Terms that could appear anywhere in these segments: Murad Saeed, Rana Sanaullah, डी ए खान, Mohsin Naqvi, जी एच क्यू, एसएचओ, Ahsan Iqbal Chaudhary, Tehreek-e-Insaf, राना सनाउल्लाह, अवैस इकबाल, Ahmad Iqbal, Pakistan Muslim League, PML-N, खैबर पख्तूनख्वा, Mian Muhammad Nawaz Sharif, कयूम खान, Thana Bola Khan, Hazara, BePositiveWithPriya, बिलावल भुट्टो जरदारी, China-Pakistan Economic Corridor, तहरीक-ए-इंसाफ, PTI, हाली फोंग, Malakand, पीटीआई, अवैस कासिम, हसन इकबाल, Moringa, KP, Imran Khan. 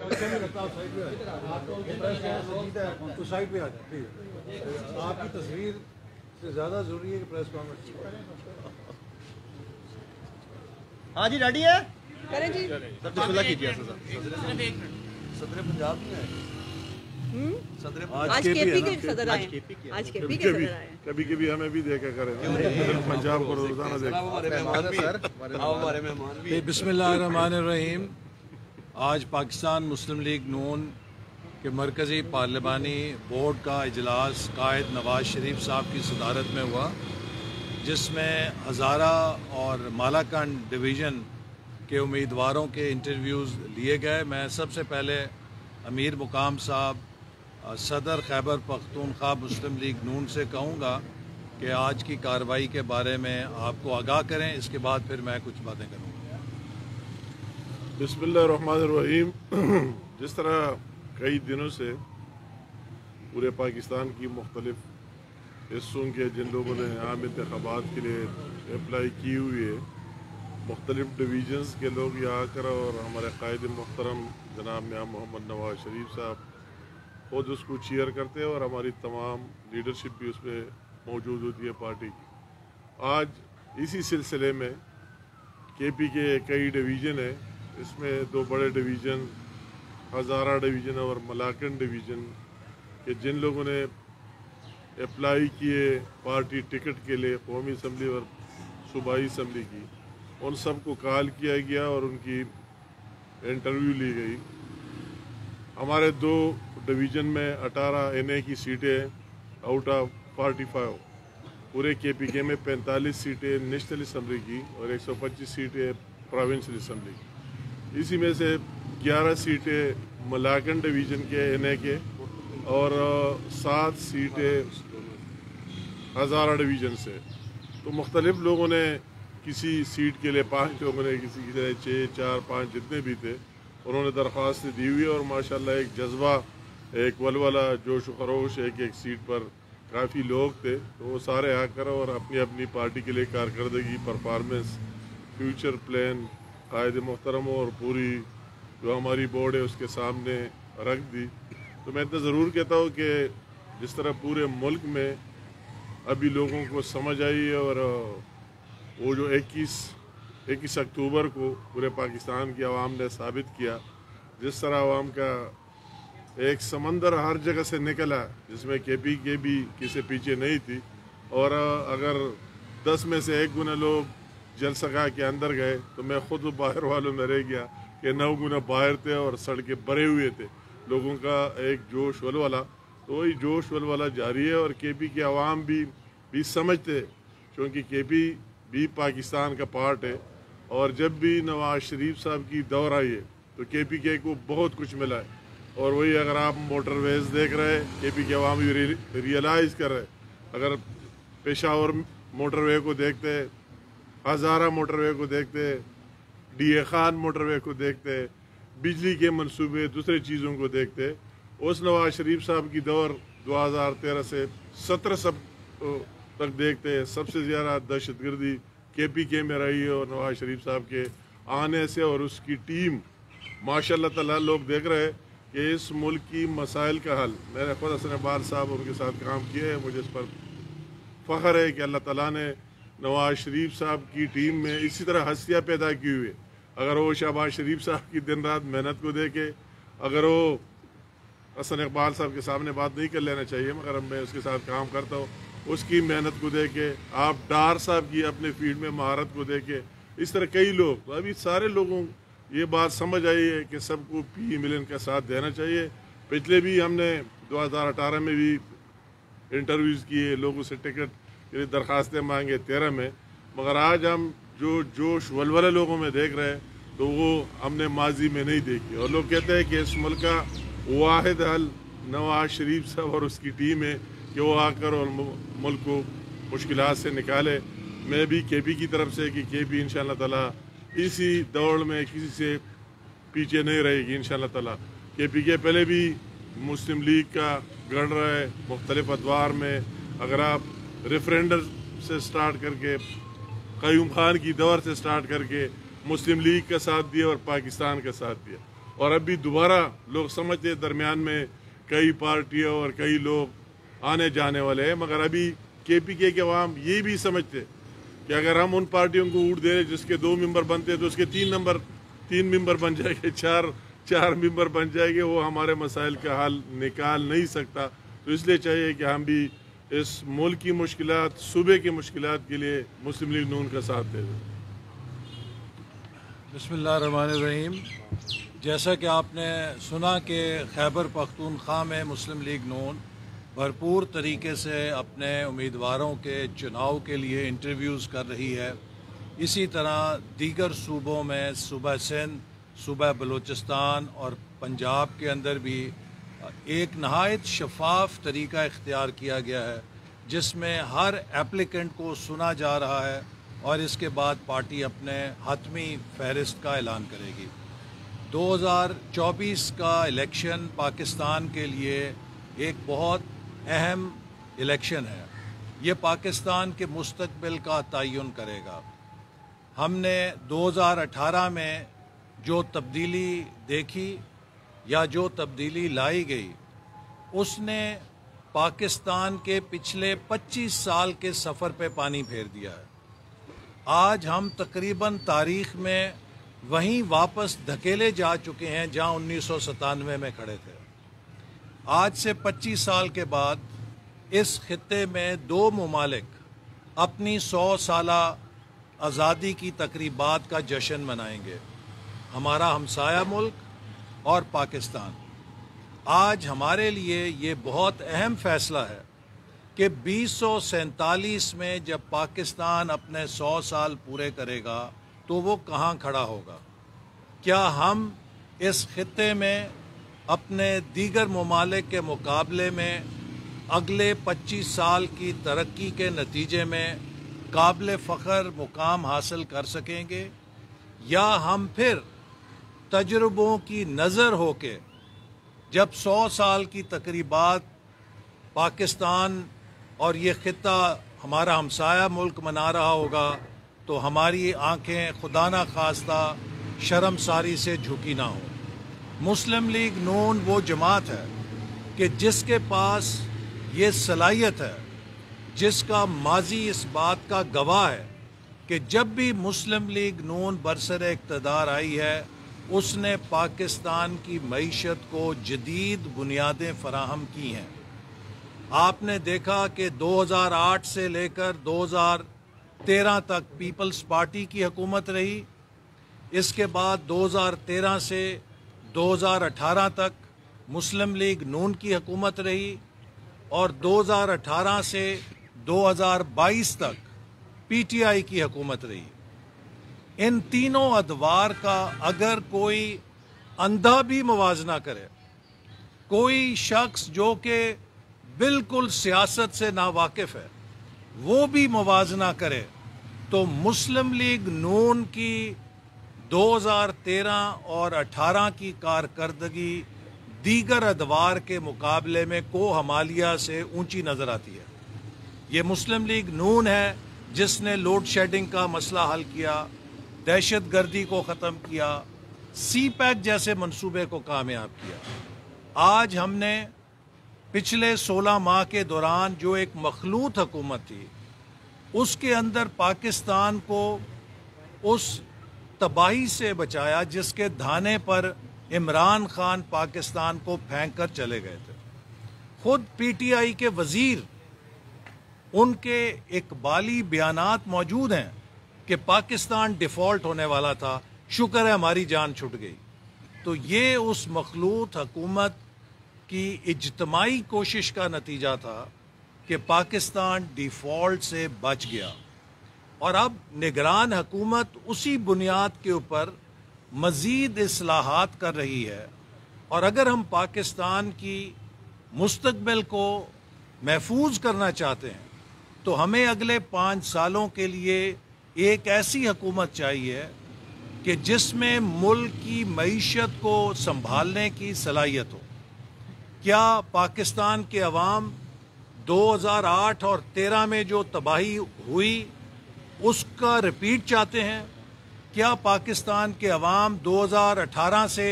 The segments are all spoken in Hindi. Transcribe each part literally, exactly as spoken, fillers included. आपकी तस्वीर से ज्यादा जरूरी है कि प्रेस कॉन्फ्रेंस। हाँ जी, रेडी है? करें जी। सदर पंजाब में आज केपी के सदर आए, आज केपी के सदर आए। कभी कभी हमें भी देखा करें, पंजाब को रोजाना देखा। बिस्मिल्लाहिर्रहमानिर्रहीम। आज पाकिस्तान मुस्लिम लीग नून के मरकज़ी पार्लिमानी बोर्ड का इजलास कायद नवाज शरीफ साहब की सदारत में हुआ, जिसमें हज़ारा और मालाकंड डिवीज़न के उम्मीदवारों के इंटरव्यूज़ लिए गए। मैं सबसे पहले अमीर मुकाम साहब सदर खैबर पख्तूनख्वा मुस्लिम लीग नून से कहूँगा कि आज की कार्रवाई के बारे में आपको आगाह करें, इसके बाद फिर मैं कुछ बातें करूँगा। बिस्मिल्लाहिर्रहमानिर्रहीम। जिस तरह कई दिनों से पूरे पाकिस्तान की मुख्तलिफ हिस्सों के जिन लोगों ने आम इंतखाबात के लिए अप्लाई की हुई है, मुख्तलिफ डिवीजन्स के लोग यहाँ आकर और हमारे कायद मुहतरम जनाब मियां मोहम्मद नवाज शरीफ साहब खुद उसको चीयर करते हैं और हमारी तमाम लीडरशिप भी उसमें मौजूद होती है पार्टी की। आज इसी सिलसिले में के पी के कई डिवीज़न हैं, इसमें दो बड़े डिवीज़न हज़ारा डिवीज़न और मलाकंड डिवीज़न के जिन लोगों ने अप्लाई किए पार्टी टिकट के लिए कौमी असम्बली और सूबाई असम्बली की, उन सबको कॉल किया गया और उनकी इंटरव्यू ली गई। हमारे दो डिवीज़न में अठारह एन ए की सीटें आउट ऑफ फोर्टी फाइव, पूरे के पी के में पैंतालीस सीटें नेशनल असम्बली की और एक सौ पच्चीस सीटें प्रोविंशल असम्बली की। इसी में से ग्यारह सीटें मलाकंड डिवीज़न के एन ए के और सात सीटें हज़ारा डिवीज़न से। तो मुख्तलिफ लोगों ने किसी सीट के लिए पाँच लोगों ने किसी के लिए छः चार पाँच जितने भी थे उन्होंने दरख्वास्तें दी हुई और माशाल्लाह एक जज्बा, एक वलवला, जोश खरोश, एक एक सीट पर काफ़ी लोग थे। तो वो सारे आकर और अपनी अपनी पार्टी के लिए कारकर्दगी, परफॉर्मेंस, फ्यूचर प्लान कायद मोहतरम और पूरी जो हमारी बोर्ड है उसके सामने रख दी। तो मैं इतना ज़रूर कहता हूँ कि जिस तरह पूरे मुल्क में अभी लोगों को समझ आई है और वो जो इक्कीस इक्कीस अक्टूबर को पूरे पाकिस्तान की आवाम ने साबित किया, जिस तरह आवाम का एक समंदर हर जगह से निकला जिसमें के पी के भी किसी पीछे नहीं थी, और अगर दस में से एक गुना लोग जलसगाह के अंदर गए तो मैं खुद बाहर वालों में रह गया कि नौ गुना बाहर थे और सड़कें भरे हुए थे, लोगों का एक जोश वलवला। तो वही जोश वलवला जारी है और के पी के आवाम भी भी समझते, क्योंकि के पी भी पाकिस्तान का पार्ट है। और जब भी नवाज शरीफ साहब की दौर आई है तो के पी के को बहुत कुछ मिला है, और वही अगर आप मोटरवेज देख रहे हैं के पी के आवाम भी रियलाइज़ कर रहे। अगर पेशावर मोटरवे को देखते, हज़ारा मोटरवे को देखते, डी ए खान मोटरवे को देखते, बिजली के मंसूबे, दूसरे चीज़ों को देखते, उस नवाज शरीफ साहब की दौर दो हज़ार तेरह से सत्रह सब तक देखते, सबसे ज़्यादा दहशतगर्दी के पी के में रही है। और नवाज शरीफ साहब के आने से और उसकी टीम माशाल्लाह ताला लोग देख रहे हैं कि इस मुल्क की मसाइल का हल। मैंने खुद हसन इकबाल साहब उनके साथ काम किया है, मुझे इस पर फ़ख्र है कि अल्लाह ताला ने नवाज शरीफ साहब की टीम में इसी तरह हस्तियाँ पैदा की हुई है। अगर वो शहबाज शरीफ साहब की दिन रात मेहनत को देखे, अगर वो हसन इकबाल साहब के सामने बात नहीं कर लेना चाहिए मगर मैं उसके साथ काम करता हूँ, उसकी मेहनत को देखे, आप डार साहब की अपने फील्ड में महारत को देखे, इस तरह कई लोग। तो अभी सारे लोगों ये बात समझ आई है कि सबको पी एम एल एन का साथ देना चाहिए। पिछले भी हमने दो हज़ार अठारह में भी इंटरव्यूज़ किए, लोगों से टिकट ये दरख्वास्तें मांगे तेरह में, मगर आज हम जो जोश वलवले लोगों में देख रहे हैं तो वो हमने माजी में नहीं देखी। और लोग कहते हैं कि इस मुल्क का वाहिद हल नवाज शरीफ साहब और उसकी टीम है कि वो आकर और मुल्क को मुश्किलात से निकाले। मैं भी के पी की तरफ से कि के पी इंशाअल्लाह ताला इसी दौड़ में किसी से पीछे नहीं रहेगी इंशाअल्लाह ताला। के पी के पहले भी मुस्लिम लीग का गढ़ रहा है मुख्तलिफ अदवार में। अगर आप रेफरेंडम से स्टार्ट करके, कयूम खान की दौर से स्टार्ट करके मुस्लिम लीग का साथ दिया और पाकिस्तान का साथ दिया, और अभी दोबारा लोग समझते दरमियान में कई पार्टियाँ और कई लोग आने जाने वाले हैं, मगर अभी के पी के अवाम ये भी समझते कि अगर हम उन पार्टियों को वोट दे जिसके दो मेंबर बनते तो उसके तीन नंबर तीन मेंबर बन जाएंगे, चार चार मेंबर बन जाएंगे, वो हमारे मसाइल का हल निकाल नहीं सकता। तो इसलिए चाहिए कि हम भी इस मुल्क की मुश्किलात, सूबे की मुश्किलात के लिए मुस्लिम लीग नून का साथ दे दें। बिस्मिल्लाहिर्रहमानिर्रहीम। जैसा कि आपने सुना कि खैबर पख्तूनख्वा में मुस्लिम लीग नून भरपूर तरीके से अपने उम्मीदवारों के चुनाव के लिए इंटरव्यूज़ कर रही है। इसी तरह दीगर सूबों में सूबा सिंध, सूबा बलूचिस्तान और पंजाब के अंदर भी एक नहायत शफाफ तरीका इख्तियार किया गया है जिसमें हर एप्लिकेंट को सुना जा रहा है और इसके बाद पार्टी अपने हतमी फहरिस्त का ऐलान करेगी। दो हज़ार चौबीस का इलेक्शन पाकिस्तान के लिए एक बहुत अहम इलेक्शन है, ये पाकिस्तान के मुस्तकबिल का तयन करेगा। हमने दो हज़ार अठारह में जो तब्दीली देखी या जो तब्दीली लाई गई उसने पाकिस्तान के पिछले पच्चीस साल के सफ़र पे पानी फेर दिया है। आज हम तकरीबन तारीख़ में वहीं वापस धकेले जा चुके हैं जहां उन्नीस सौ सतानवे में खड़े थे। आज से पच्चीस साल के बाद इस खित्ते में दो ममालिक अपनी सौ साला आज़ादी की तकरीबात का जश्न मनाएंगे, हमारा हमसाया मुल्क और पाकिस्तान। आज हमारे लिए ये बहुत अहम फैसला है कि बीस सौ सैंतालीस में जब पाकिस्तान अपने सौ साल पूरे करेगा तो वो कहाँ खड़ा होगा। क्या हम इस खित्ते में अपने दीगर ममालिक के मुकाबले में अगले पच्चीस साल की तरक्की के नतीजे में काबिल फ़ख्र मुकाम हासिल कर सकेंगे, या हम फिर तजुर्बों की नज़र होके जब सौ साल की तकरीबात पाकिस्तान और ये खित्ता हमारा हमसाया मुल्क मना रहा होगा तो हमारी आंखें खुदा ना खास्ता शर्मसारी से झुकी ना हो। मुस्लिम लीग नून वो जमात है कि जिसके पास ये सलाहियत है, जिसका माजी इस बात का गवाह है कि जब भी मुस्लिम लीग नून बरसरे इक़्तिदार आई है उसने पाकिस्तान की मईशत को जदीद बुनियादें फराहम की हैं। आपने देखा कि दो हज़ार आठ से लेकर दो हज़ार तेरह तक पीपल्स पार्टी की हुकूमत रही, इसके बाद दो हज़ार तेरह से दो हज़ार अठारह तक मुस्लिम लीग नून की हुकूमत रही और दो हज़ार अठारह से दो हज़ार बाईस तक पीटीआई की हुकूमत रही। इन तीनों अदवार का अगर कोई अंधा भी मुवाजना करे, कोई शख्स जो कि बिल्कुल सियासत से नावाकिफ है वो भी मुवाजना करे तो मुस्लिम लीग नून की दो हज़ार तेरह और अठारह की कारकर्दगी दीगर अदवार के मुकाबले में को हमालिया से ऊंची नज़र आती है। ये मुस्लिम लीग नून है जिसने लोड शेडिंग का मसला हल किया, दहशत गर्दी को ख़त्म किया, सी पैक जैसे मंसूबे को कामयाब किया। आज हमने पिछले सोलह माह के दौरान जो एक मखलूत हुकूमत थी उसके अंदर पाकिस्तान को उस तबाही से बचाया जिसके धाने पर इमरान खान पाकिस्तान को फेंक कर चले गए थे। खुद पीटीआई के वज़ीर, उनके इकबाली बयानात मौजूद हैं कि पाकिस्तान डिफ़ॉल्ट होने वाला था, शुक्र है हमारी जान छुट गई। तो ये उस मखलूत हुकूमत की इज्तमाई कोशिश का नतीजा था कि पाकिस्तान डिफ़ॉल्ट से बच गया और अब निगरान हुकूमत उसी बुनियाद के ऊपर मज़ीद इस्लाहात कर रही है। और अगर हम पाकिस्तान की मुस्तकबिल को महफूज करना चाहते हैं तो हमें अगले पाँच सालों के लिए एक ऐसी हुकूमत चाहिए कि जिसमें मुल्क की मईशत को संभालने की सलाहियत हो। क्या पाकिस्तान के अवाम दो हज़ार आठ और तेरह में जो तबाही हुई उसका रिपीट चाहते हैं? क्या पाकिस्तान के अवाम दो हज़ार अठारह से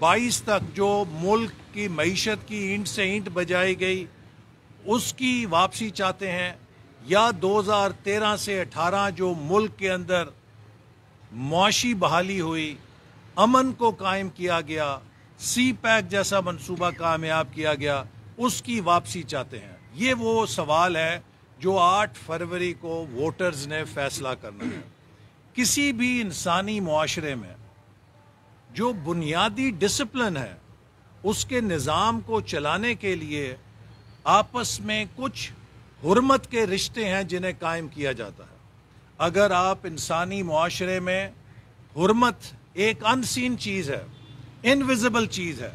बाईस तक जो मुल्क की मईशत की ईंट से ईंट बजाई गई उसकी वापसी चाहते हैं, या दो हज़ार तेरह से अठारह जो मुल्क के अंदर मुआशी बहाली हुई, अमन को कायम किया गया, सी पैक जैसा मंसूबा कामयाब किया गया, उसकी वापसी चाहते हैं। ये वो सवाल है जो आठ फरवरी को वोटर्स ने फैसला करना है। किसी भी इंसानी मुआशरे में जो बुनियादी डिसिप्लिन है उसके निज़ाम को चलाने के लिए आपस में कुछ हुर्मत के रिश्ते हैं जिन्हें कायम किया जाता है। अगर आप इंसानी मुआशरे में, हुर्मत एक अनसीन चीज़ है, इनविजिबल चीज़ है,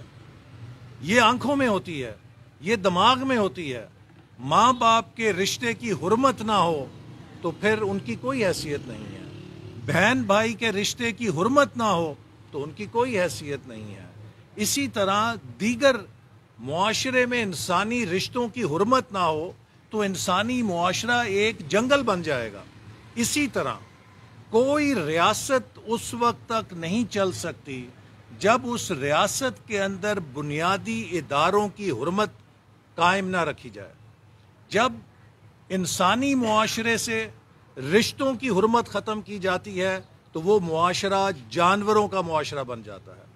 ये आंखों में होती है, ये दिमाग में होती है। माँ बाप के रिश्ते की हुर्मत ना हो तो फिर उनकी कोई हैसियत नहीं है, बहन भाई के रिश्ते की हुर्मत ना हो तो उनकी कोई हैसियत नहीं है। इसी तरह दीगर मुआशरे में इंसानी रिश्तों की हुर्मत ना हो तो इंसानी मुआशरा एक जंगल बन जाएगा। इसी तरह कोई रियासत उस वक्त तक नहीं चल सकती जब उस रियासत के अंदर बुनियादी इदारों की हुर्मत कायम ना रखी जाए। जब इंसानी मुआशरे से रिश्तों की हुर्मत ख़त्म की जाती है तो वो मुआशरा जानवरों का मुआशरा बन जाता है।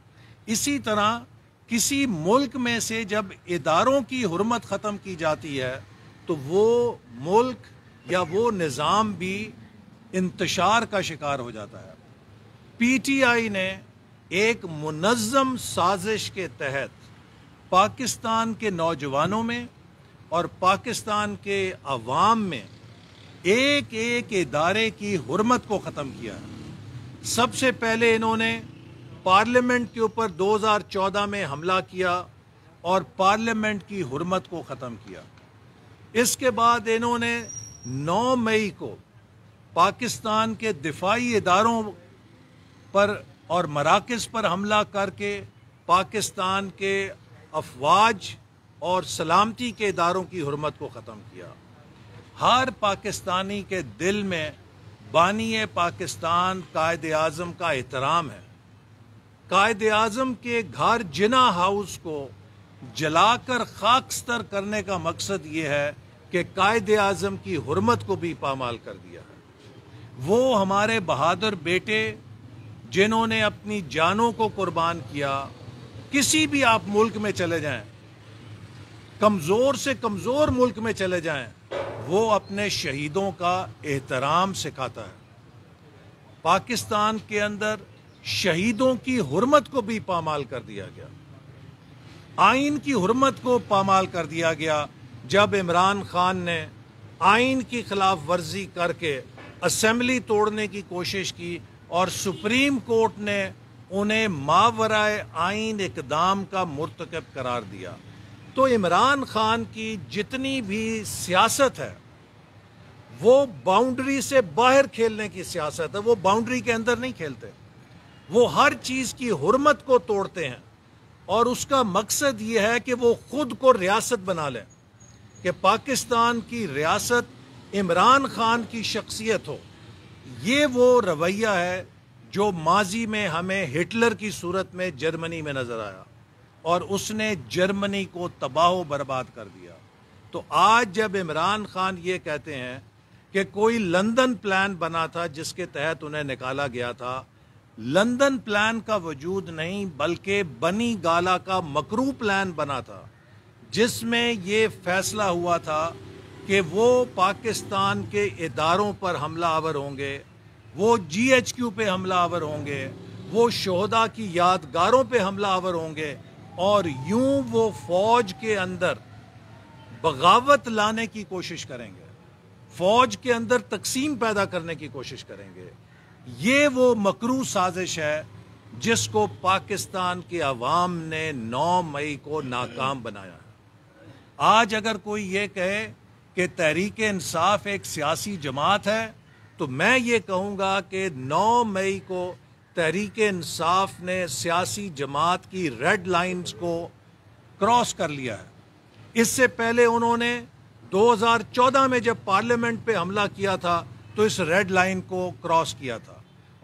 इसी तरह किसी मुल्क में से जब इदारों की हुर्मत ख़त्म की जाती है तो वो मुल्क या वो निज़ाम भी इंतशार का शिकार हो जाता है। पीटीआई ने एक मुनज़्ज़म साजिश के तहत पाकिस्तान के नौजवानों में और पाकिस्तान के अवाम में एक एक इदारे की हुर्मत को ख़त्म किया है। सबसे पहले इन्होंने पार्लियामेंट के ऊपर दो हज़ार चौदह में हमला किया और पार्लियामेंट की हुर्मत को ख़त्म किया। इसके बाद इन्होंने नौ मई को पाकिस्तान के दिफाई इदारों पर और मराकज़ पर हमला करके पाकिस्तान के अफवाज और सलामती के इदारों की हुर्मत को ख़त्म किया। हर पाकिस्तानी के दिल में बानी पाकिस्तान कायद आज़म का एहतराम है। कायद आज़म के घर जिना हाउस को जलाकर खाकस्तर करने का मकसद ये है कि कायद आज़म की हुर्मत को भी पामाल कर दिया है। वो हमारे बहादुर बेटे जिन्होंने अपनी जानों को कुर्बान किया, किसी भी आप मुल्क में चले जाएं, कमज़ोर से कमज़ोर मुल्क में चले जाएं, वो अपने शहीदों का एहतराम सिखाता है। पाकिस्तान के अंदर शहीदों की हुर्मत को भी पामाल कर दिया गया, आइन की हुर्मत को पामाल कर दिया गया जब इमरान खान ने आइन की खिलाफ वर्जी करके असेंबली तोड़ने की कोशिश की और सुप्रीम कोर्ट ने उन्हें मावराए आइन इकदाम का मुर्तकब करार दिया। तो इमरान खान की जितनी भी सियासत है वो बाउंड्री से बाहर खेलने की सियासत है। वो बाउंड्री के अंदर नहीं खेलते, वो हर चीज़ की हुर्मत को तोड़ते हैं और उसका मकसद ये है कि वो खुद को रियासत बना लें, कि पाकिस्तान की रियासत इमरान खान की शख्सियत हो। ये वो रवैया है जो माजी में हमें हिटलर की सूरत में जर्मनी में नज़र आया और उसने जर्मनी को तबाह बर्बाद कर दिया। तो आज जब इमरान खान ये कहते हैं कि कोई लंदन प्लान बना था जिसके तहत उन्हें निकाला गया था, लंदन प्लान का वजूद नहीं बल्कि बनी गाला का मकरू प्लान बना था जिसमें ये फैसला हुआ था कि वो पाकिस्तान के इदारों पर हमला आवर होंगे, वो जी एच क्यू पे हमला आवर होंगे, वो शोहदा की यादगारों पे हमला आवर होंगे और यूं वो फौज के अंदर बगावत लाने की कोशिश करेंगे, फौज के अंदर तकसीम पैदा करने की कोशिश करेंगे। ये वो मकरू साजिश है जिसको पाकिस्तान के अवाम ने नौ मई को नाकाम बनाया है। आज अगर कोई ये कहे कि तहरीक-ए- इंसाफ एक सियासी जमात है तो मैं ये कहूँगा कि नौ मई को तहरीक-ए- इंसाफ ने सियासी जमात की रेड लाइंस को क्रॉस कर लिया है। इससे पहले उन्होंने दो हज़ार चौदह में जब पार्लियामेंट पे हमला किया था तो इस रेड लाइन को क्रॉस किया था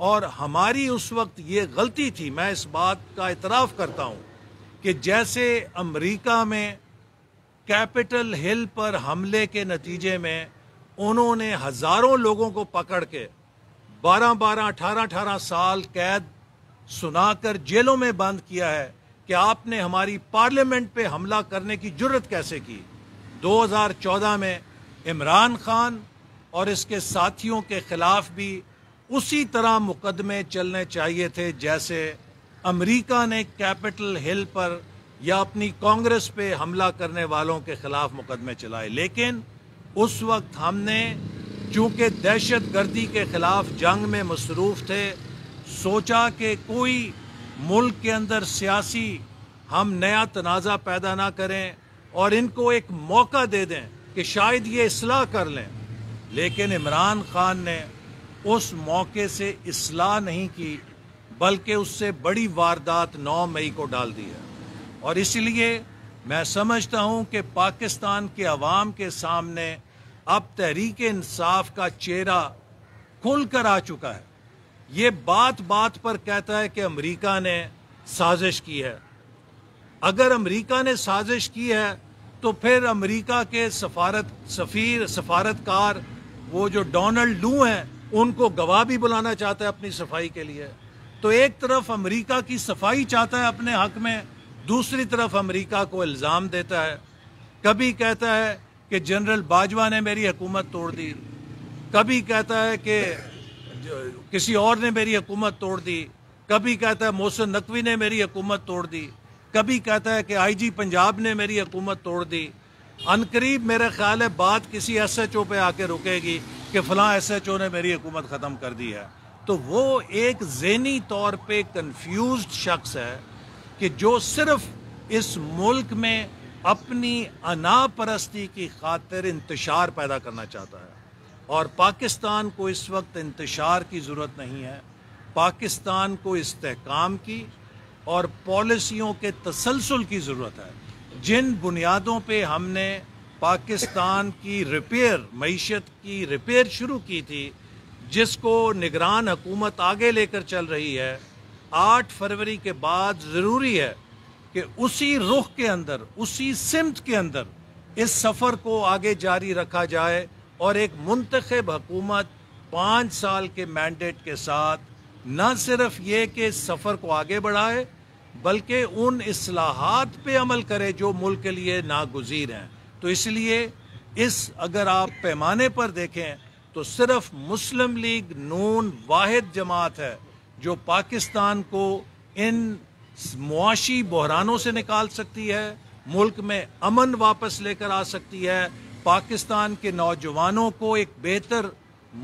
और हमारी उस वक्त ये गलती थी, मैं इस बात का इतराफ़ करता हूँ कि जैसे अमेरिका में कैपिटल हिल पर हमले के नतीजे में उन्होंने हज़ारों लोगों को पकड़ के बारह बारह अठारह अठारह साल कैद सुनाकर जेलों में बंद किया है कि आपने हमारी पार्लियामेंट पे हमला करने की जुर्रत कैसे की। दो हज़ार चौदह में इमरान खान और इसके साथियों के खिलाफ भी उसी तरह मुकदमे चलने चाहिए थे जैसे अमेरिका ने कैपिटल हिल पर या अपनी कांग्रेस पे हमला करने वालों के खिलाफ मुकदमे चलाए। लेकिन उस वक्त हमने चूँकि दहशत गर्दी के खिलाफ जंग में मसरूफ़ थे, सोचा कि कोई मुल्क के अंदर सियासी हम नया तनाज़ा पैदा ना करें और इनको एक मौका दे दें कि शायद ये इस्लाह कर लें। लेकिन इमरान खान ने उस मौके से इस्लाह नहीं की, बल्कि उससे बड़ी वारदात नौ मई को डाल दी है। और इसलिए मैं समझता हूँ कि पाकिस्तान के अवाम के सामने अब तहरीक-ए-इंसाफ का चेहरा खुल कर आ चुका है। ये बात बात पर कहता है कि अमेरिका ने साजिश की है। अगर अमेरिका ने साजिश की है तो फिर अमेरिका के सफारत सफ़ीर सफारतकार वो जो डोनाल्ड लू हैं उनको गवाह भी बुलाना चाहता है अपनी सफाई के लिए। तो एक तरफ अमेरिका की सफाई चाहता है अपने हक में, दूसरी तरफ अमेरिका को इल्ज़ाम देता है। कभी कहता है कि जनरल बाजवा ने मेरी हुकूमत तोड़ दी, कभी कहता है कि किसी और ने मेरी हुकूमत तोड़ दी, कभी कहता है मोहसिन नकवी ने मेरी हुकूमत तोड़ दी, कभी कहता है कि आईजी पंजाब ने मेरी हुकूमत तोड़ दी। अनकरीब मेरा ख्याल है बात किसी एसएचओ पे आके रुकेगी कि फ़लाँ एसएचओ ने मेरी हुकूमत ख़त्म कर दी है। तो वो एक ज़हनी तौर पे कंफ्यूज्ड शख्स है कि जो सिर्फ इस मुल्क में अपनी अनापरस्ती की खातिर इंतशार पैदा करना चाहता है। और पाकिस्तान को इस वक्त इंतशार की ज़रूरत नहीं है, पाकिस्तान को इस्तेहकाम की और पॉलिसियों के तसलसल की ज़रूरत है। जिन बुनियादों पे हमने पाकिस्तान की रिपेयर मईशत की रिपेयर शुरू की थी, जिसको निगरान हुकूमत आगे लेकर चल रही है, आठ फरवरी के बाद ज़रूरी है कि उसी रुख के अंदर उसी सिमत के अंदर इस सफ़र को आगे जारी रखा जाए और एक मुंतखब हुकूमत पाँच साल के मैंडेट के साथ न सिर्फ ये कि इस सफ़र को आगे बढ़ाए बल्कि उन इस्लाहात पे अमल करे जो मुल्क के लिए नागुज़ीर हैं। तो इसलिए इस अगर आप पैमाने पर देखें तो सिर्फ मुस्लिम लीग नून वाहिद जमात है जो पाकिस्तान को इन मुआशी बहरानों से निकाल सकती है, मुल्क में अमन वापस लेकर आ सकती है, पाकिस्तान के नौजवानों को एक बेहतर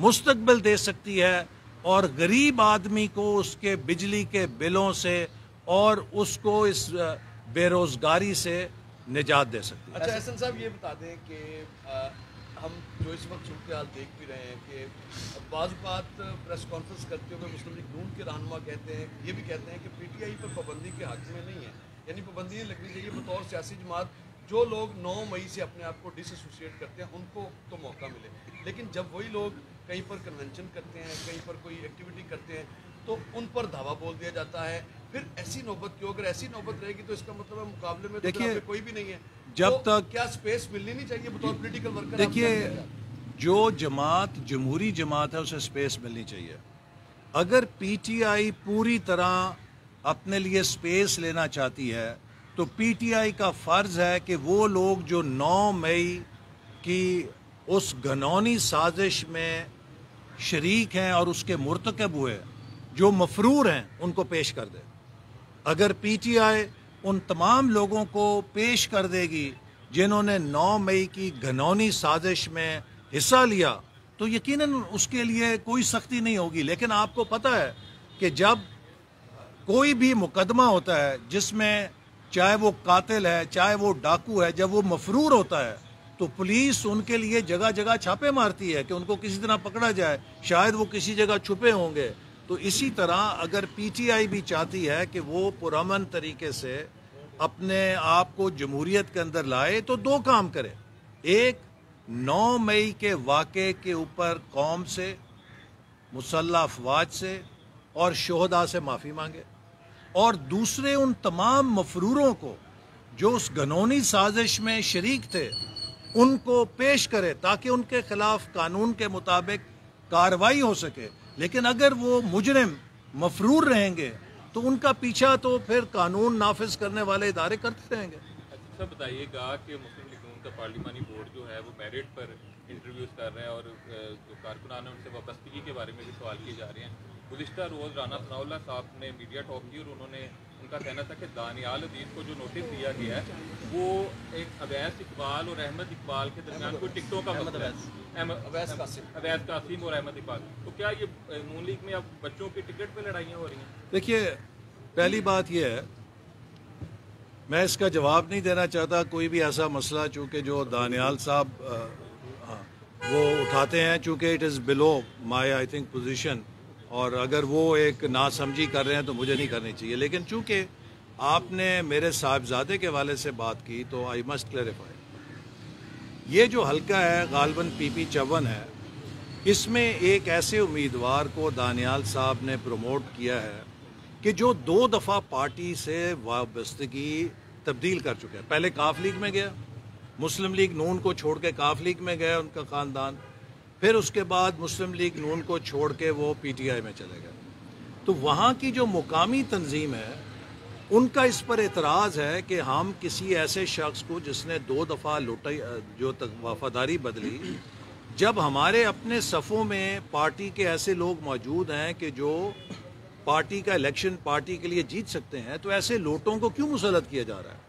मुस्तकबिल दे सकती है और गरीब आदमी को उसके बिजली के बिलों से और उसको इस बेरोज़गारी से निजात दे सकती है। अच्छा अहसन साहब, ये बता दें कि हम जो इस वक्त सूरत-ए-हाल देख भी रहे हैं कि बाज़-बात प्रेस कॉन्फ्रेंस करते हुए मुस्लिम लीग नून के रहनुमा कहते हैं, ये भी कहते हैं कि पीटीआई पर पाबंदी के हक में नहीं है, यानी पाबंदी नहीं लगनी चाहिए। बतौर सियासी जमात जो लोग नौ मई से अपने आप को डिसोसिएट करते हैं उनको तो मौका मिले, लेकिन जब वही लोग कहीं पर कन्वेंशन करते हैं, कहीं पर कोई एक्टिविटी करते हैं तो उन पर धावा बोल दिया जाता है। फिर ऐसी नौबत क्यों? अगर ऐसी नौबत रहेगी तो इसका मतलब है मुकाबले में देखिए तो कोई भी नहीं है। जब तो तक क्या स्पेस मिलनी नहीं चाहिए बतौर पोलिटिकल वर्कर? देखिए, जो जमात जमहूरी जमात है उसे स्पेस मिलनी चाहिए। अगर पी टी आई पूरी तरह अपने लिए स्पेस लेना चाहती है तो पीटीआई का फ़र्ज़ है कि वो लोग जो नौ मई की उस घनौनी साजिश में शरीक हैं और उसके मुर्तकब हुए जो मफरूर हैं उनको पेश कर दे। अगर पीटीआई उन तमाम लोगों को पेश कर देगी जिन्होंने नौ मई की घनौनी साजिश में हिस्सा लिया तो यकीनन उसके लिए कोई सख्ती नहीं होगी। लेकिन आपको पता है कि जब कोई भी मुकदमा होता है जिसमें चाहे वो कातिल है चाहे वो डाकू है, जब वो मफरूर होता है तो पुलिस उनके लिए जगह जगह छापे मारती है कि उनको किसी तरह पकड़ा जाए, शायद वो किसी जगह छुपे होंगे। तो इसी तरह अगर पीटीआई भी चाहती है कि वो पुरअमन तरीके से अपने आप को जमहूरियत के अंदर लाए तो दो काम करे। एक, नौ मई के वाक़े के ऊपर कौम से, मुसल्लह अफवाज से और शोहदा से माफ़ी मांगे और दूसरे उन तमाम मफरूरों को जो उस घनौनी साजिश में शरीक थे उनको पेश करे ताकि उनके खिलाफ कानून के मुताबिक कार्रवाई हो सके। लेकिन अगर वो मुजरिम मफरूर रहेंगे तो उनका पीछा तो फिर कानून नाफिज करने वाले इदारे करते रहेंगे। अच्छा सर बताइएगा कि मुस्लिम लीग नून का पार्लिमानी बोर्ड जो है वो मेरिट पर इंटरव्यूज कर रहे हैं और जो कारकुनान हैं उनसे वापस्तगी के बारे में भी सवाल किए जा रहे हैं। गुज़िश्ता रोज़ राना सनाउल्लाह साहब ने मीडिया टॉक की और उन्होंने उनका कहना था कि दानियाल अजीज को जो नोटिस दिया गया है वो एक अवैस इकबाल और अहमद इकबाल के दरमियान कोई टिकटों का मसला है, अवैस कासिम और अहमद इकबाल, तो क्या ये नून लीग में अब बच्चों की टिकट पर लड़ाइयाँ हो रही हैं? देखिए पहली बात यह है मैं इसका जवाब नहीं देना चाहता कोई भी ऐसा मसला चूँकि जो दानियाल साहब वो उठाते हैं, चूँकि it is below my I think position और अगर वो एक नासमझी कर रहे हैं तो मुझे नहीं करनी चाहिए। लेकिन चूंकि आपने मेरे साहिबजादे के वाले से बात की तो आई मस्ट क्लेरिफाई, ये जो हलका है गालबन पीपी चौवन है, इसमें एक ऐसे उम्मीदवार को दानियाल साहब ने प्रमोट किया है कि जो दो दफ़ा पार्टी से वाबस्तगी तब्दील कर चुके हैं। पहले काफ लीग में गया, मुस्लिम लीग नून को छोड़ के काफ लीग में गया उनका ख़ानदान, फिर उसके बाद मुस्लिम लीग नून को छोड़ के वो पीटीआई में चले गए। तो वहाँ की जो मुकामी तंजीम है उनका इस पर एतराज़ है कि हम किसी ऐसे शख्स को जिसने दो दफ़ा लुटाई जो वफादारी बदली, जब हमारे अपने सफ़ों में पार्टी के ऐसे लोग मौजूद हैं कि जो पार्टी का इलेक्शन पार्टी के लिए जीत सकते हैं, तो ऐसे लोटों को क्यों मुसलत किया जा रहा है?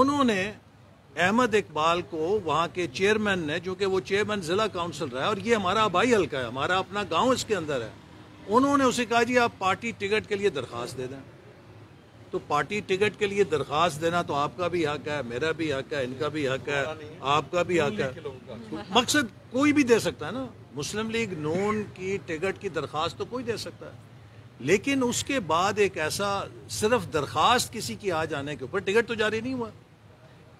उन्होंने अहमद इकबाल को वहाँ के चेयरमैन ने, जो कि वो चेयरमैन ज़िला काउंसिल रहा है और ये हमारा आबाई हल्का है, हमारा अपना गांव इसके अंदर है, उन्होंने उसे कहा जी आप पार्टी टिकट के लिए दरख्वास्त दे दें। तो पार्टी टिकट के लिए दरख्वास्त देना तो आपका भी हक है, मेरा भी हक है, इनका भी हक है, आपका भी हक है, तो मकसद कोई भी दे सकता है ना। मुस्लिम लीग नून की टिकट की दरख्वास्त तो कोई दे सकता है, लेकिन उसके बाद एक ऐसा सिर्फ दरख्वास्त किसी की आ जाने के ऊपर, टिकट तो जारी नहीं हुआ,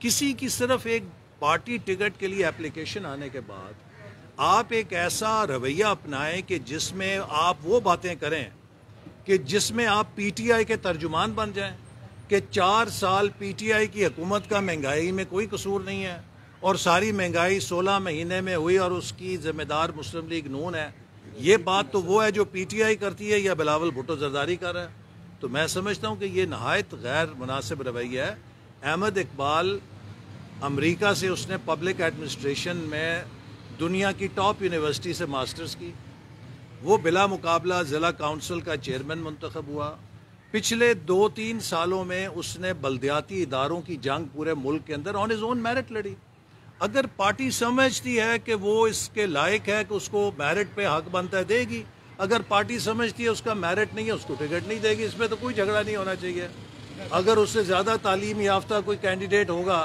किसी की सिर्फ एक पार्टी टिकट के लिए एप्लीकेशन आने के बाद आप एक ऐसा रवैया अपनाएं कि जिसमें आप वो बातें करें कि जिसमें आप पीटीआई के तर्जुमान बन जाएं कि चार साल पीटीआई की हुकूमत का महंगाई में कोई कसूर नहीं है और सारी महंगाई सोलह महीने में हुई और उसकी जिम्मेदार मुस्लिम लीग नून है। ये बात तो वो है जो पीटीआई करती है या बिलावल भुट्टो जरदारी कर रहा है। तो मैं समझता हूँ कि ये नहायत गैर मुनासिब रवैया है। अहमद इकबाल अमेरिका से उसने पब्लिक एडमिनिस्ट्रेशन में दुनिया की टॉप यूनिवर्सिटी से मास्टर्स की, वो बिला मुकाबला ज़िला काउंसिल का चेयरमैन मुंतखब हुआ। पिछले दो तीन सालों में उसने बल्दियाती इदारों की जंग पूरे मुल्क के अंदर ऑन इज़ ओन मेरिट लड़ी। अगर पार्टी समझती है कि वो इसके लायक है कि उसको मेरिट पे हक बनता है देगी, अगर पार्टी समझती है उसका मेरिट नहीं है उसको टिकट नहीं देगी, इसमें तो कोई झगड़ा नहीं होना चाहिए। अगर उससे ज़्यादा तालीम याफ्ता कोई कैंडिडेट होगा,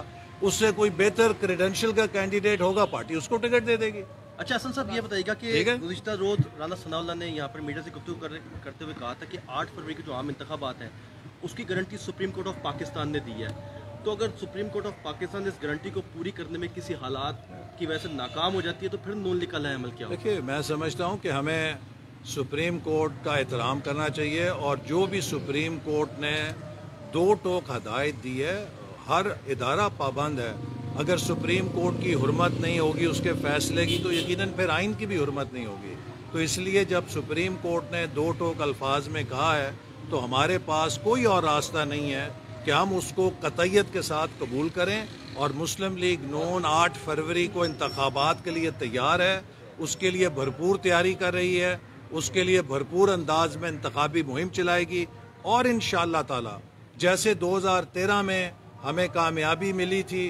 उससे कोई बेहतर क्रेडेंशियल का कैंडिडेट होगा, पार्टी उसको टिकट दे देगी। अच्छा अहसन साहब ये बताइएगा कि गुज़िश्ता रोज़ राना सनाउल्लाह ने यहाँ पर मीडिया से गुफ्तगू कर, करते हुए कहा था कि आठ फरवरी के जो आम इंतखाबात हैं उसकी guarantee Supreme Court of Pakistan ने दी है, तो अगर सुप्रीम कोर्ट ऑफ पाकिस्तान इस गारंटी को पूरी करने में किसी हालात की वजह से नाकाम हो जाती है तो फिर नून लीग का अमल क्या होगा? देखिए मैं समझता हूँ कि हमें सुप्रीम कोर्ट का एहतराम करना चाहिए और जो भी सुप्रीम कोर्ट ने दो टोक हदायत दी है हर इदारा पाबंद है। अगर सुप्रीम कोर्ट की हुर्मत नहीं होगी उसके फैसले की तो यकीनन फिर आइन की भी हुर्मत नहीं होगी। तो इसलिए जब सुप्रीम कोर्ट ने दो टोक अल्फाज में कहा है तो हमारे पास कोई और रास्ता नहीं है कि हम उसको कतईयत के साथ कबूल करें। और मुस्लिम लीग नून आठ फरवरी को इंतखाबात के लिए तैयार है, उसके लिए भरपूर तैयारी कर रही है, उसके लिए भरपूर अंदाज में इंतखाबी मुहिम चलाएगी और इंशाअल्लाह ताला जैसे दो हज़ार तेरह में हमें कामयाबी मिली थी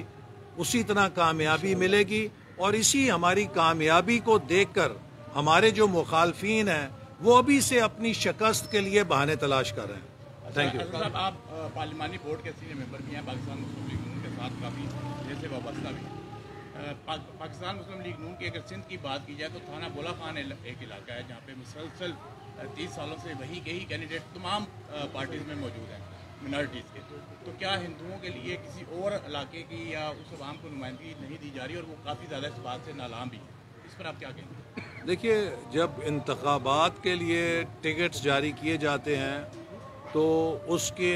उसी तरह कामयाबी मिलेगी। और इसी हमारी कामयाबी को देखकर हमारे जो मुखालफीन हैं वो अभी से अपनी शिकस्त के लिए बहाने तलाश कर रहे हैं। Thank you. साहब आप पार्लिमानी बोर्ड के सीनियर मेंबर भी हैं, पाकिस्तान मुस्लिम लीग नून के साथ काफ़ी जैसे वाबस्ता भी पा, पाकिस्तान मुस्लिम लीग नून की। अगर सिंध की बात की जाए तो थाना बोला खान एक इलाका है जहाँ पे मुसलसल तीस सालों से वही के ही कैंडिडेट तमाम पार्टीज़ में मौजूद हैं मिनॉरिटीज़ के, तो क्या हिंदुओं के लिए किसी और इलाके की या उस आवाम को नुमाइंदगी नहीं दी जा रही और वो काफ़ी ज़्यादा इस बात से नालाम भी है, इस पर आप क्या कहेंगे? देखिए, जब इंतखाबात के लिए टिकट्स जारी किए जाते हैं तो उसके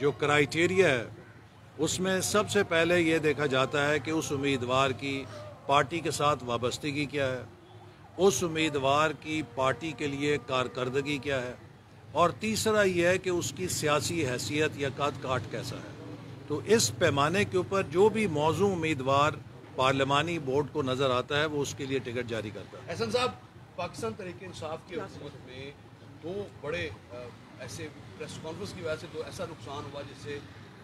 जो क्राइटेरिया है उसमें सबसे पहले ये देखा जाता है कि उस उम्मीदवार की पार्टी के साथ वाबस्तगी क्या है, उस उम्मीदवार की पार्टी के लिए कारकर्दगी क्या है, और तीसरा ये है कि उसकी सियासी हैसियत या काट काट कैसा है। तो इस पैमाने के ऊपर जो भी मौजूद उम्मीदवार पार्लिमानी बोर्ड को नज़र आता है वो उसके लिए टिकट जारी करता है। एहसन साहब, पाकिस्तान तहरीक इंसाफ की हुकूमत में दो बड़े ऐसे प्रेस कॉन्फ्रेंस की वजह से दो ऐसा नुकसान हुआ जिससे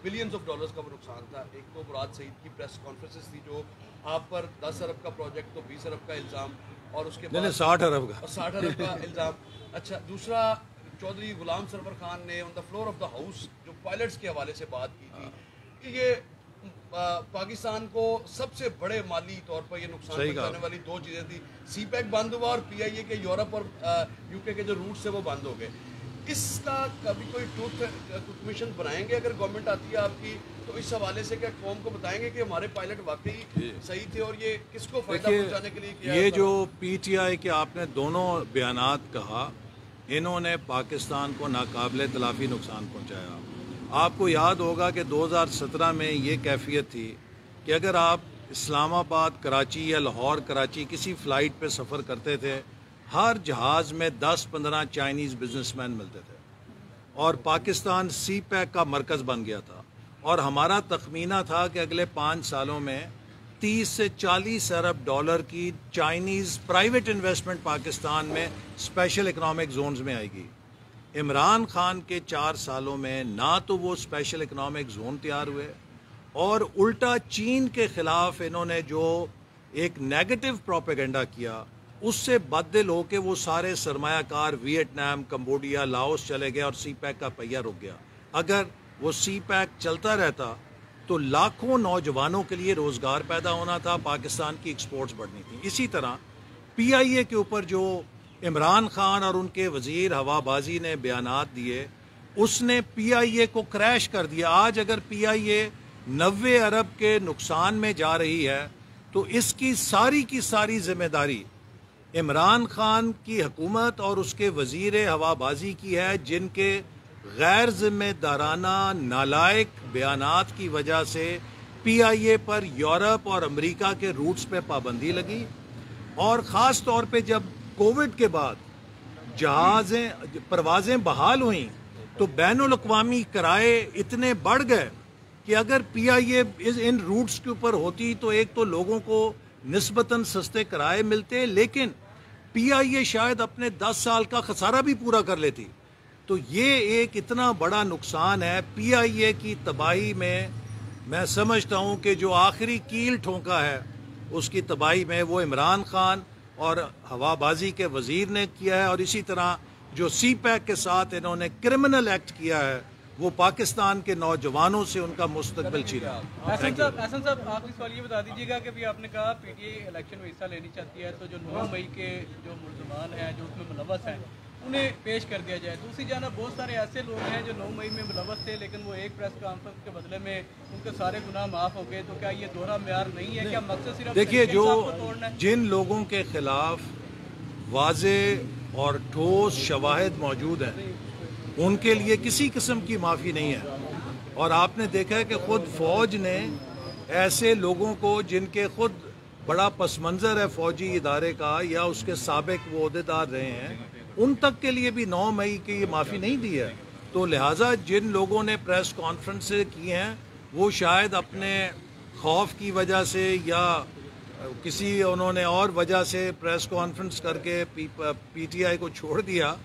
बिलियंस ऑफ डॉलर्स का वो नुकसान था। एक तो मुराद सईद की प्रेस कॉन्फ्रेंसेस थी जो आप पर दस अरब का प्रोजेक्ट तो बीस अरब का इल्ज़ाम और उसके बाद साठ अरब का साठ अरब का इल्ज़ाम। अच्छा, दूसरा चौधरी गुलाम सरवर खान ने on the floor of the house जो पायलट्स के हवाले से बात की थी कि ये पाकिस्तान को सबसे बड़े माली तौर पर ये नुकसान पहुंचाने वाली दो चीज़ें थी। सी पैक बंद हुआ और पी आई ए के यूरोप और यूके के जो रूट्स थे वो बंद हो गए। इसका कभी कोई ट्रूथ कमीशन बनाएंगे अगर गवर्नमेंट आती है आपकी, तो इस हवाले से क्या कौम को बताएंगे कि हमारे पायलट वाकई सही थे और ये किसको फायदा पहुंचाने के लिए किया? ये जो पी टी आई के आपने दोनों बयानात कहा, इन्होंने पाकिस्तान को नाकाबिले तलाफी नुकसान पहुँचाया। आपको याद होगा कि दो हज़ार सत्रह में ये कैफियत थी कि अगर आप इस्लामाबाद कराची या लाहौर कराची किसी फ़्लाइट पे सफ़र करते थे, हर जहाज़ में दस पंद्रह चाइनीज़ बिजनेसमैन मिलते थे और पाकिस्तान सी पैक का मरकज़ बन गया था। और हमारा तखमीना था कि अगले पाँच सालों में तीस से चालीस अरब डॉलर की चाइनीज़ प्राइवेट इन्वेस्टमेंट पाकिस्तान में स्पेशल इकनॉमिक जोन्स में आएगी। इमरान खान के चार सालों में ना तो वो स्पेशल इकनॉमिक जोन तैयार हुए और उल्टा चीन के ख़िलाफ़ इन्होंने जो एक नेगेटिव प्रोपेगेंडा किया उससे बददिल होकर वो सारे सरमायाकार वियतनाम, कंबोडिया, लाओस चले गए और सी पैक का पहिया रुक गया। अगर वो सी पैक चलता रहता तो लाखों नौजवानों के लिए रोज़गार पैदा होना था, पाकिस्तान की एक्सपोर्ट्स बढ़नी थी। इसी तरह पी आई ए के ऊपर जो इमरान खान और उनके वजीर हवाबाजी ने बयानात दिए, उसने पी आई ए को क्रैश कर दिया। आज अगर पी आई ए नब्बे अरब के नुकसान में जा रही है तो इसकी सारी की सारी जिम्मेदारी इमरान खान की हुकूमत और उसके वजीर हवाबाजी की है, जिनके गैर जिम्मेदाराना नालायक बयानात की वजह से पी आई ए पर यूरोप और अमरीका के रूट्स पर पाबंदी लगी। और ख़ास तौर पर जब कोविड के बाद जहाज़ें परवाज़ें बहाल हुई तो बैनुल-अक़वामी किराए इतने बढ़ गए कि अगर P I A in roots के ऊपर होती तो एक तो लोगों को निस्बतन सस्ते किराए मिलते, लेकिन पी आई ए शायद अपने दस साल का खसारा भी पूरा कर लेती। तो ये एक इतना बड़ा नुकसान है पी आई ए की तबाही में। मैं समझता हूँ कि जो आखिरी कील ठोंका है उसकी तबाही में वो इमरान खान और हवाबाजी के वजीर ने किया है। और इसी तरह जो सी पैक के साथ इन्होंने क्रिमिनल एक्ट किया है वो पाकिस्तान के नौजवानों से उनका मुस्तकबिल छीना। एहसन साहब, एहसन साहब आखिरी सवाल ये बता दीजिएगा कि भी आपने कहा पीटीआई इलेक्शन में हिस्सा लेनी चाहती है तो जो नौ मई के जो मुलजमान हैं जो उसमें मुलवस हैं उन्हें पेश कर दिया जाए। दूसरी जानब बहुत सारे ऐसे लोग हैं जो नौ मई में मुलवस थे लेकिन वो एक प्रेस कॉन्फ्रेंस के बदले में उनके सारे गुनाह माफ़ हो गए, तो क्या ये दोहरा म्यार नहीं है? क्या मकसद सिर्फ देखिए जो जिन लोगों के खिलाफ वाजे और ठोस शवाहिद मौजूद हैं उनके लिए किसी किस्म की माफ़ी नहीं है। और आपने देखा है कि ख़ुद फ़ौज ने ऐसे लोगों को जिनके खुद बड़ा पस मंज़र है फ़ौजी इदारे का या उसके साबिक वो अहदेदार रहे हैं, उन तक के लिए भी नौ मई की ये माफ़ी नहीं दी है। तो लिहाजा जिन लोगों ने प्रेस कॉन्फ्रेंस की हैं वो शायद अपने खौफ की वजह से या किसी उन्होंने और वजह से प्रेस कॉन्फ्रेंस करके पी, पी टी आई को छोड़ दिया,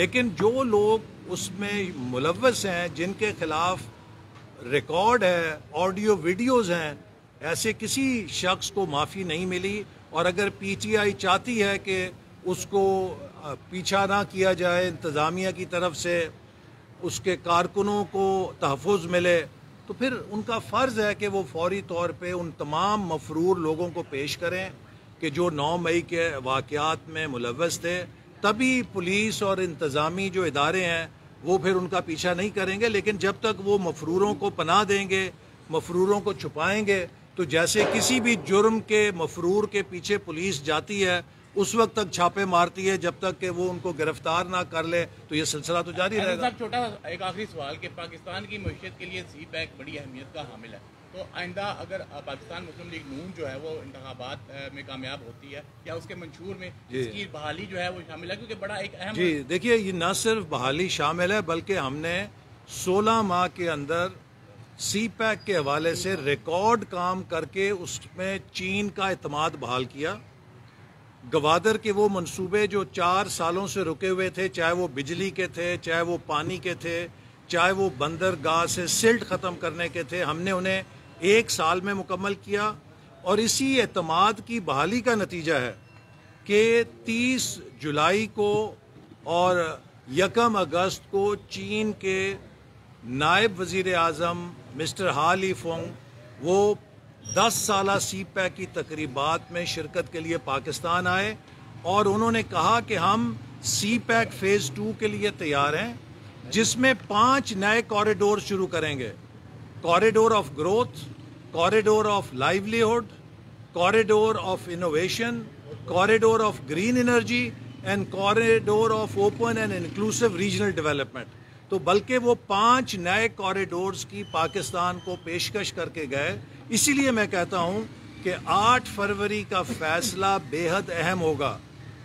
लेकिन जो लोग उसमें मुलव्वस हैं, जिनके खिलाफ रिकॉर्ड है, ऑडियो वीडियोस हैं, ऐसे किसी शख्स को माफ़ी नहीं मिली। और अगर पी टी आई चाहती है कि उसको पीछा ना किया जाए, इंतज़ामिया की तरफ से उसके कारकुनों को तहफ़ुज़ मिले, तो फिर उनका फ़र्ज़ है कि वो फौरी तौर पे उन तमाम मफरूर लोगों को पेश करें कि जो नौ मई के वाक़यात में मुलव्वस थे। तभी पुलिस और इंतज़ामी जो इदारे हैं वो फिर उनका पीछा नहीं करेंगे, लेकिन जब तक वो मफरूरों को पनाह देंगे, मफरूरों को छुपाएँगे, तो जैसे किसी भी जुर्म के मफरूर के पीछे पुलिस जाती है उस वक्त तक छापे मारती है जब तक कि वो उनको गिरफ्तार ना कर ले, तो ये सिलसिला तो जारी रहेगा। छोटा एक आखिरी सवाल कि पाकिस्तान की मईशत के लिए सी पैक बड़ी अहमियत का हामिल है, तो आइंदा अगर पाकिस्तान मुस्लिम लीग नून जो है वो इंतखाबात में कामयाब होती है या उसके मंशूर में इसकी बहाली जो है वो शामिल है, क्योंकि बड़ा एक अहम। जी देखिए, ये न सिर्फ बहाली शामिल है बल्कि हमने सोलह माह के अंदर सी पैक के हवाले से रिकॉर्ड काम करके उसमें चीन का एतमाद बहाल किया। गवादर के वो मंसूबे जो चार सालों से रुके हुए थे, चाहे वो बिजली के थे, चाहे वो पानी के थे, चाहे वो बंदरगाह से सिल्ट ख़त्म करने के थे, हमने उन्हें एक साल में मुकम्मल किया। और इसी एतमाद की बहाली का नतीजा है कि तीस जुलाई को और यकम अगस्त को चीन के नायब वज़ीर आज़म मिस्टर हाली फोंग वो दस साला सी पैक की तकरीबात में शिरकत के लिए पाकिस्तान आए और उन्होंने कहा कि हम सी पैक फेज़ टू के लिए तैयार हैं, जिसमें पांच नए कॉरिडोर शुरू करेंगे। Corridor of growth, corridor of livelihood, corridor of innovation, corridor of green energy and corridor of open and inclusive regional development. तो बल्कि वो पांच नए कॉरिडोर्स की पाकिस्तान को पेशकश करके गए। इसीलिए मैं कहता हूँ कि आठ फरवरी का फैसला बेहद अहम होगा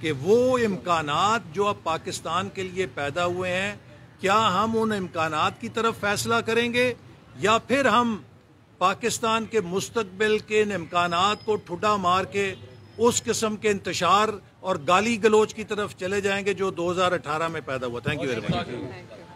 कि वो इम्कानात जो अब पाकिस्तान के लिए पैदा हुए हैं, क्या हम उन इम्कानात की तरफ फैसला करेंगे या फिर हम पाकिस्तान के मुस्तकबिल के इन इम्कानात को ठुड्डा मार के उस किस्म के इंतशार और गाली गलोच की तरफ चले जाएंगे जो दो हज़ार अठारह में पैदा हुआ। Thank you very much.